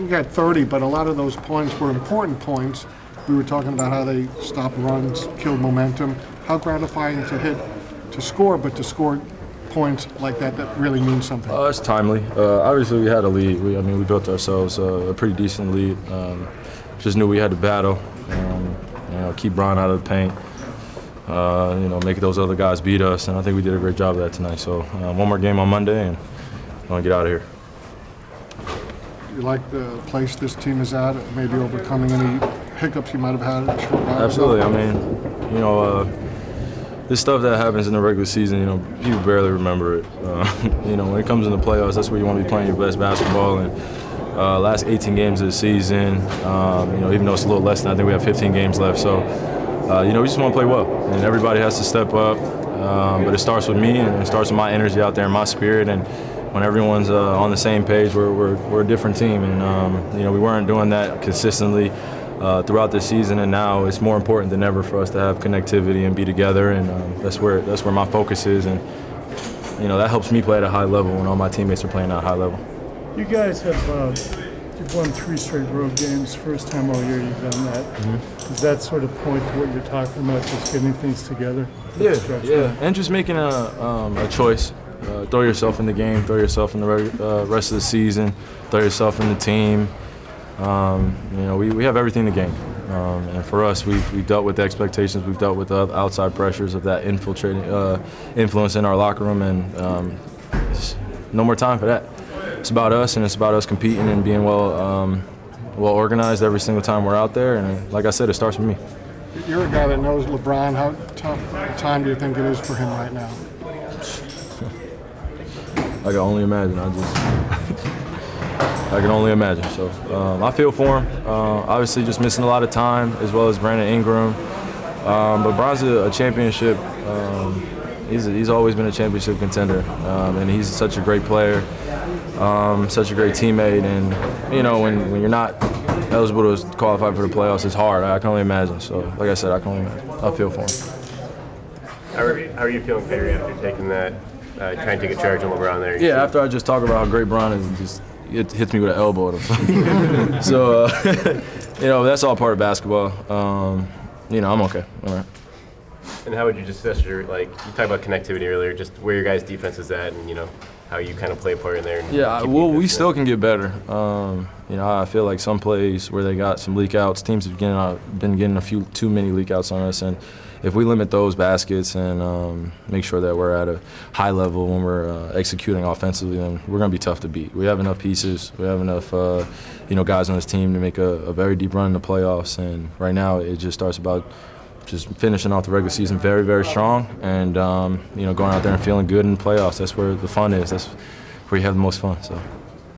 he got 30, but a lot of those points were important points. We were talking about how they stopped runs, killed momentum. How gratifying to hit, to score, but to score points like that, that really means something. It's timely. Obviously, we had a lead. I mean, we built ourselves a pretty decent lead. Just knew we had to battle, keep Bron out of the paint. Make those other guys beat us, and I think we did a great job of that tonight. So one more game on Monday, and I'm gonna get out of here. You like the place this team is at, maybe overcoming any hiccups you might have had? Absolutely. I mean, this stuff that happens in the regular season, people barely remember it. When it comes in the playoffs, that's where you want to be playing your best basketball. And last 18 games of the season, even though it's a little less than, I think we have 15 games left. So. We just want to play well, and everybody has to step up, but it starts with me, and it starts with my energy out there and my spirit, and when everyone's on the same page, we're a different team, and we weren't doing that consistently throughout the season, and now it's more important than ever for us to have connectivity and be together, and that's where my focus is, and that helps me play at a high level when all my teammates are playing at a high level. You guys have you've won 3 straight road games, first time all year you've done that. Mm-hmm. Does that sort of point to what you're talking about, just getting things together? Yeah. And just making a choice. Throw yourself in the game, throw yourself in the rest of the season, throw yourself in the team. We have everything in the game. And for us, we've dealt with the expectations, we've dealt with the outside pressures of that infiltrating influence in our locker room, and no more time for that. It's about us, and it's about us competing and being well organized every single time we're out there. And like I said, it starts with me. You're a guy that knows LeBron. How tough a time do you think it is for him right now? I can only imagine. I can only imagine. So I feel for him. Obviously, just missing a lot of time, as well as Brandon Ingram. But LeBron's a championship. He's always been a championship contender, and he's such a great player, such a great teammate. And when you're not eligible to qualify for the playoffs, it's hard. I can only imagine. So, like I said, I can only imagine. I feel for him. How are you feeling, Kyrie, after taking that, trying to take a charge on LeBron there? Yeah, after I just talk about how great Bron is, it hits me with an elbow. So, that's all part of basketball. I'm okay. All right. And how would you just assess your, you talked about connectivity earlier, just where your guys' defense is at, and how you kind of play a part in there? And yeah, well, we still can get better. I feel like some plays where they got some leak outs, teams have been getting too many leak outs on us, and if we limit those baskets and make sure that we're at a high level when we're executing offensively, then we're going to be tough to beat. We have enough pieces. We have enough, guys on this team to make a very deep run in the playoffs, and right now it just starts about just finishing off the regular season very, very strong, and going out there and feeling good in the playoffs. That's where the fun is. That's where you have the most fun. So.